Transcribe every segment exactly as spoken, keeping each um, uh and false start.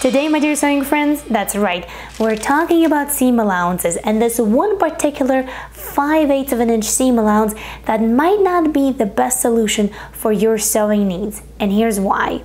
Today, my dear sewing friends, that's right, we're talking about seam allowances and this one particular five eighths of an inch seam allowance that might not be the best solution for your sewing needs, and here's why.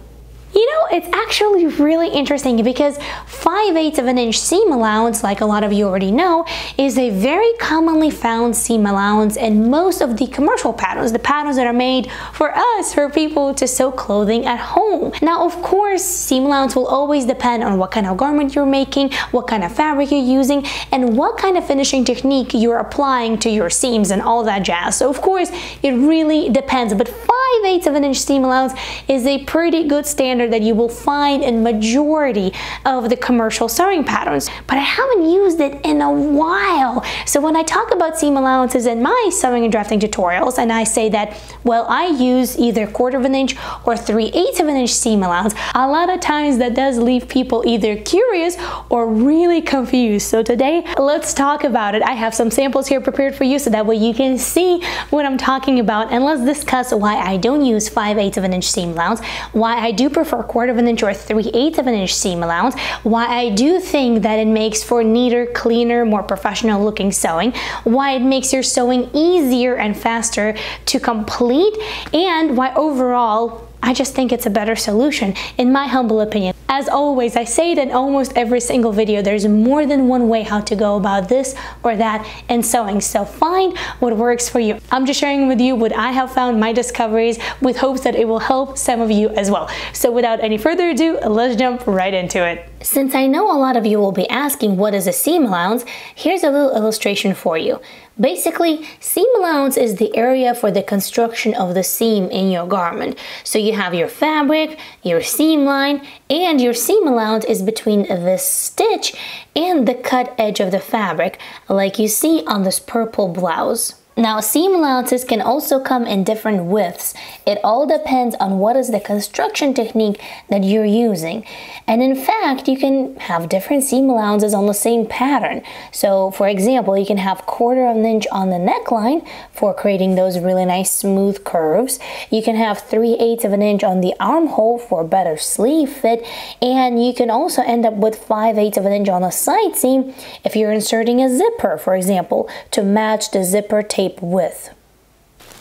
You know, it's actually really interesting because five eighths of an inch seam allowance, like a lot of you already know, is a very commonly found seam allowance in most of the commercial patterns, the patterns that are made for us, for people to sew clothing at home. Now, of course, seam allowance will always depend on what kind of garment you're making, what kind of fabric you're using, and what kind of finishing technique you're applying to your seams and all that jazz. So, of course, it really depends, but five eighths of an inch seam allowance is a pretty good standard that you will find in majority of the commercial sewing patterns, but I haven't used it in a while. So when I talk about seam allowances in my sewing and drafting tutorials, and I say that, well, I use either quarter of an inch or three eighths of an inch seam allowance, a lot of times that does leave people either curious or really confused. So today, let's talk about it. I have some samples here prepared for you so that way you can see what I'm talking about, and let's discuss why I don't use five eighths of an inch seam allowance, why I do prefer for a quarter of an inch or three eighths of an inch seam allowance, why I do think that it makes for neater, cleaner, more professional looking sewing, why it makes your sewing easier and faster to complete, and why overall I just think it's a better solution, in my humble opinion. As always, I say it in almost every single video, there's more than one way how to go about this or that and sewing, so find what works for you. I'm just sharing with you what I have found, my discoveries, with hopes that it will help some of you as well. So without any further ado, let's jump right into it. Since I know a lot of you will be asking what is a seam allowance, here's a little illustration for you. Basically, seam allowance is the area for the construction of the seam in your garment. So you have your fabric, your seam line, and your seam allowance is between this stitch and the cut edge of the fabric, like you see on this purple blouse. Now, seam allowances can also come in different widths. It all depends on what is the construction technique that you're using. And in fact, you can have different seam allowances on the same pattern. So, for example, you can have quarter of an inch on the neckline for creating those really nice smooth curves. You can have three eighths of an inch on the armhole for better sleeve fit. And you can also end up with five eighths of an inch on the side seam if you're inserting a zipper, for example, to match the zipper tape with.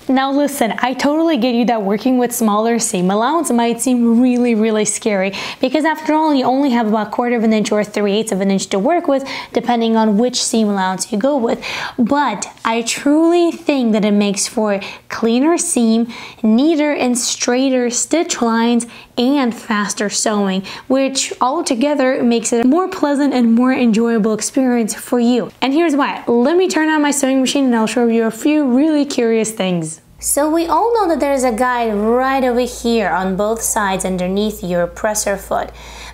Now listen, I totally get you that working with smaller seam allowance might seem really, really scary because after all, you only have about a quarter of an inch or three eighths of an inch to work with depending on which seam allowance you go with. But I truly think that it makes for cleaner seam, neater and straighter stitch lines, and faster sewing, which altogether makes it a more pleasant and more enjoyable experience for you. And here's why. Let me turn on my sewing machine and I'll show you a few really curious things. So we all know that there's a guide right over here on both sides underneath your presser foot.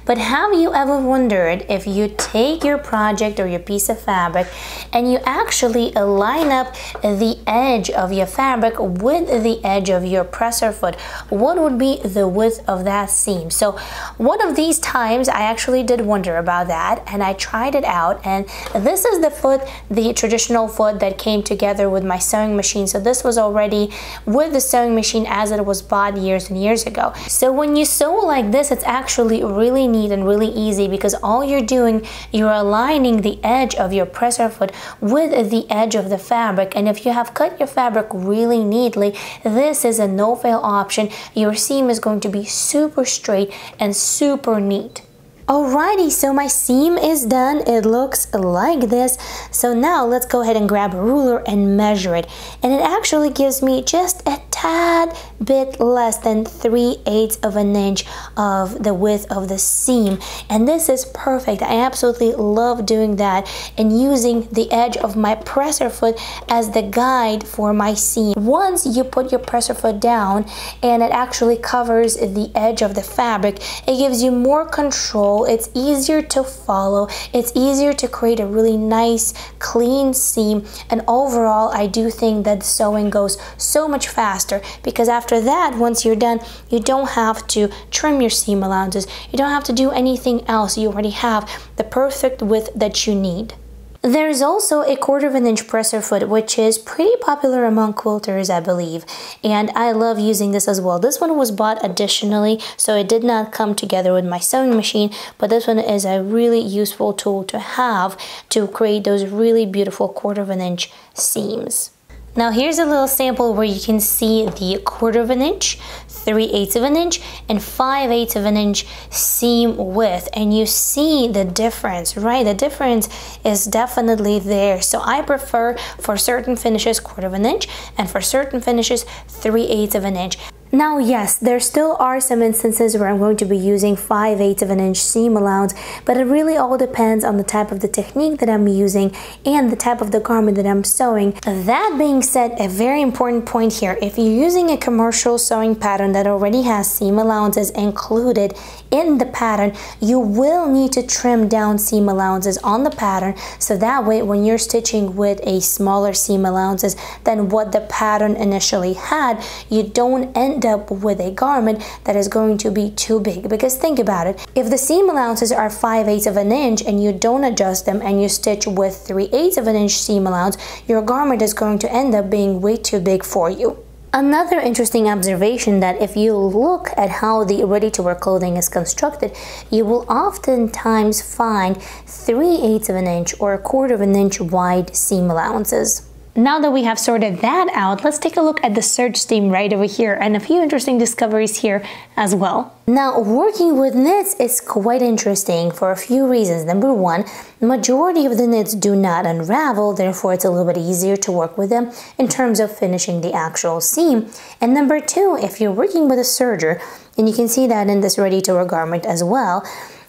But have you ever wondered if you take your project or your piece of fabric and you actually align up the edge of your fabric with the edge of your presser foot, what would be the width of that seam? So one of these times I actually did wonder about that and I tried it out, and this is the foot, the traditional foot that came together with my sewing machine. So this was already with the sewing machine as it was bought years and years ago. So when you sew like this, it's actually really neat and really easy because all you're doing, you're aligning the edge of your presser foot with the edge of the fabric, and if you have cut your fabric really neatly, this is a no-fail option. Your seam is going to be super straight and super neat. Alrighty, so my seam is done. It looks like this. So now let's go ahead and grab a ruler and measure it. And it actually gives me just a tad bit less than three eighths of an inch of the width of the seam. And this is perfect. I absolutely love doing that and using the edge of my presser foot as the guide for my seam. Once you put your presser foot down and it actually covers the edge of the fabric, it gives you more control. It's easier to follow. It's easier to create a really nice, clean seam. And overall, I do think that sewing goes so much faster because after that, once you're done, you don't have to trim your seam allowances. You don't have to do anything else. You already have the perfect width that you need. There is also a quarter of an inch presser foot, which is pretty popular among quilters, I believe, and I love using this as well. This one was bought additionally, so it did not come together with my sewing machine, but this one is a really useful tool to have to create those really beautiful quarter of an inch seams. Now here's a little sample where you can see the quarter of an inch, three eighths of an inch, and five eighths of an inch seam width, and you see the difference, right? The difference is definitely there. So I prefer for certain finishes quarter of an inch, and for certain finishes three eighths of an inch. Now yes, there still are some instances where I'm going to be using five eighths of an inch seam allowance, but it really all depends on the type of the technique that I'm using and the type of the garment that I'm sewing. That being said, a very important point here, if you're using a commercial sewing pattern that already has seam allowances included in the pattern, you will need to trim down seam allowances on the pattern, so that way when you're stitching with a smaller seam allowances than what the pattern initially had, you don't end up with a garment that is going to be too big. Because think about it, if the seam allowances are five eighths of an inch and you don't adjust them and you stitch with three eighths of an inch seam allowance, your garment is going to end up being way too big for you. Another interesting observation that if you look at how the ready-to-wear clothing is constructed, you will oftentimes find three eighths of an inch or a quarter of an inch wide seam allowances. Now that we have sorted that out, let's take a look at the serge seam right over here, and a few interesting discoveries here as well. Now, working with knits is quite interesting for a few reasons. Number one, the majority of the knits do not unravel, therefore it's a little bit easier to work with them in terms of finishing the actual seam. And number two, if you're working with a serger, and you can see that in this ready-to-wear garment as well,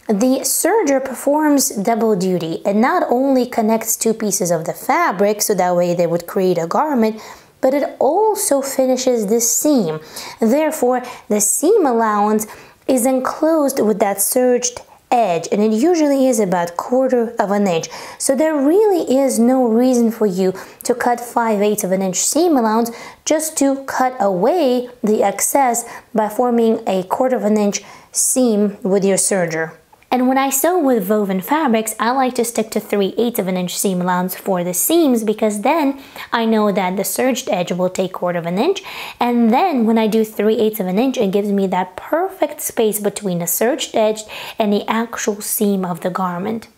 the serger performs double duty. It not only connects two pieces of the fabric, so that way they would create a garment, but it also finishes the seam. Therefore, the seam allowance is enclosed with that serged edge, and it usually is about quarter of an inch. So there really is no reason for you to cut five eighths of an inch seam allowance just to cut away the excess by forming a quarter of an inch seam with your serger. And when I sew with woven fabrics, I like to stick to three eighths of an inch seam allowance for the seams, because then I know that the serged edge will take quarter of an inch, and then when I do three eighths of an inch, it gives me that perfect space between the serged edge and the actual seam of the garment.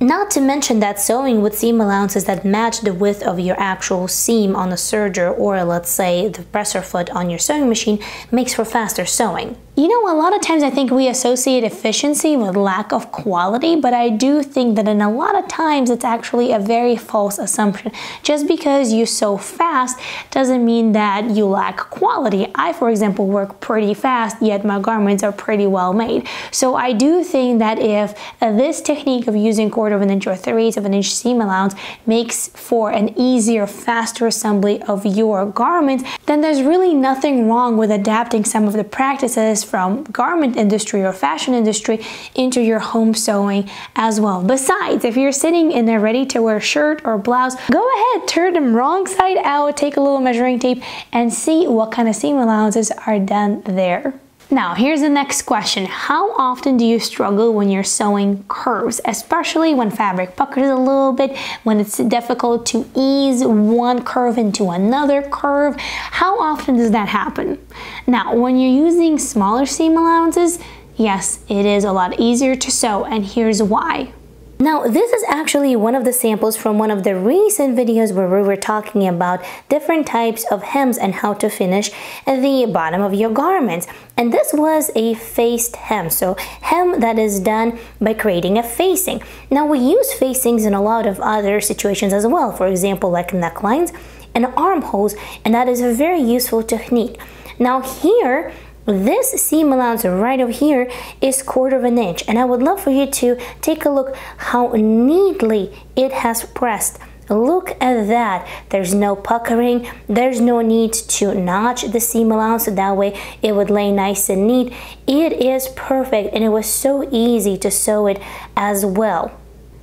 Not to mention that sewing with seam allowances that match the width of your actual seam on a serger, or let's say the presser foot on your sewing machine, makes for faster sewing. You know, a lot of times I think we associate efficiency with lack of quality, but I do think that in a lot of times it's actually a very false assumption. Just because you sew fast doesn't mean that you lack quality. I, for example, work pretty fast, yet my garments are pretty well made. So I do think that if this technique of using quarter of an inch or three eighths of an inch seam allowance makes for an easier, faster assembly of your garments, then there's really nothing wrong with adapting some of the practices from garment industry or fashion industry into your home sewing as well. Besides, if you're sitting in a ready-to-wear shirt or blouse, go ahead, turn them wrong side out, take a little measuring tape and see what kind of seam allowances are done there. Now, here's the next question. How often do you struggle when you're sewing curves, especially when fabric puckers a little bit, when it's difficult to ease one curve into another curve? How often does that happen? Now, when you're using smaller seam allowances, yes, it is a lot easier to sew, and here's why. Now, this is actually one of the samples from one of the recent videos where we were talking about different types of hems and how to finish the bottom of your garments. And this was a faced hem, so hem that is done by creating a facing. Now, we use facings in a lot of other situations as well, for example, like necklines and armholes, and that is a very useful technique. Now here, this seam allowance right over here is quarter of an inch, and I would love for you to take a look how neatly it has pressed. Look at that. There's no puckering, there's no need to notch the seam allowance, so that way it would lay nice and neat. It is perfect, and it was so easy to sew it as well.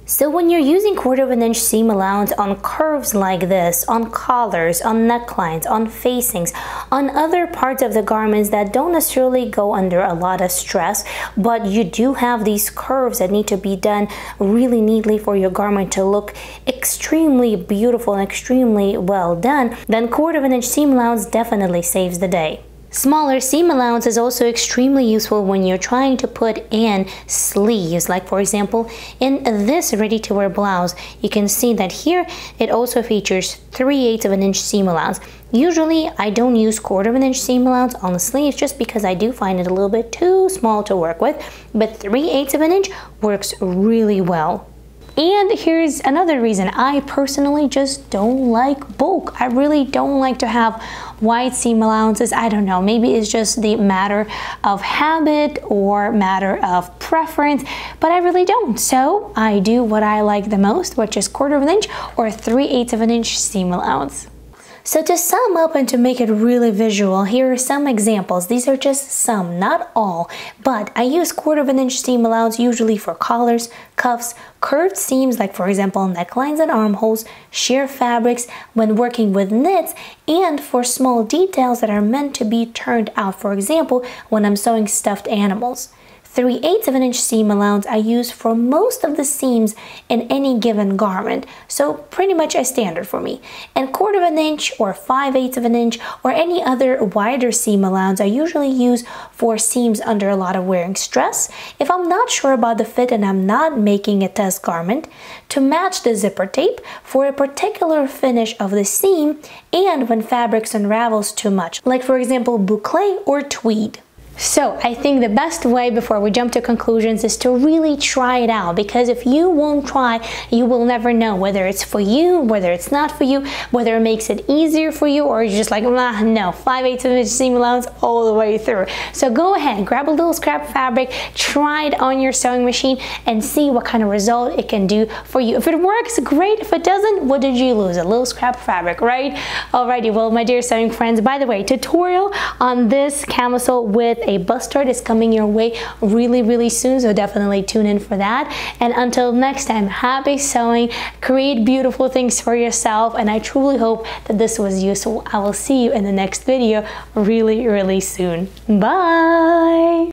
So when you're using quarter of an inch seam allowance on curves like this, on collars, on necklines, on facings, on other parts of the garments that don't necessarily go under a lot of stress, but you do have these curves that need to be done really neatly for your garment to look extremely beautiful and extremely well done, then quarter of an inch seam allowance definitely saves the day. Smaller seam allowance is also extremely useful when you're trying to put in sleeves, like for example in this ready-to-wear blouse. You can see that here it also features three eighths of an inch seam allowance. Usually I don't use quarter of an inch seam allowance on the sleeves just because I do find it a little bit too small to work with, but three eighths of an inch works really well. And here's another reason. I personally just don't like bulk. I really don't like to have wide seam allowances. I don't know, maybe it's just the matter of habit or matter of preference, but I really don't. So I do what I like the most, which is quarter of an inch or three eighths of an inch seam allowance. So to sum up and to make it really visual, here are some examples. These are just some, not all, but I use quarter of an inch seam allowance usually for collars, cuffs, curved seams like for example necklines and armholes, sheer fabrics when working with knits, and for small details that are meant to be turned out, for example when I'm sewing stuffed animals. three eighths of an inch seam allowance I use for most of the seams in any given garment, so pretty much a standard for me. And quarter of an inch or five eighths of an inch or any other wider seam allowance I usually use for seams under a lot of wearing stress, if I'm not sure about the fit and I'm not making a test garment, to match the zipper tape for a particular finish of the seam, and when fabrics unravels too much, like for example boucle or tweed. So I think the best way before we jump to conclusions is to really try it out, because if you won't try, you will never know whether it's for you, whether it's not for you, whether it makes it easier for you, or you're just like, nah, no, five eighths of an inch seam allowance all the way through. So go ahead, grab a little scrap fabric, try it on your sewing machine, and see what kind of result it can do for you. If it works, great. If it doesn't, what did you lose? A little scrap fabric, right? Alrighty, well, my dear sewing friends, by the way, tutorial on this camisole with a bustard is coming your way really really soon, so definitely tune in for that. And until next time, happy sewing, create beautiful things for yourself, and I truly hope that this was useful. I will see you in the next video really really soon. Bye.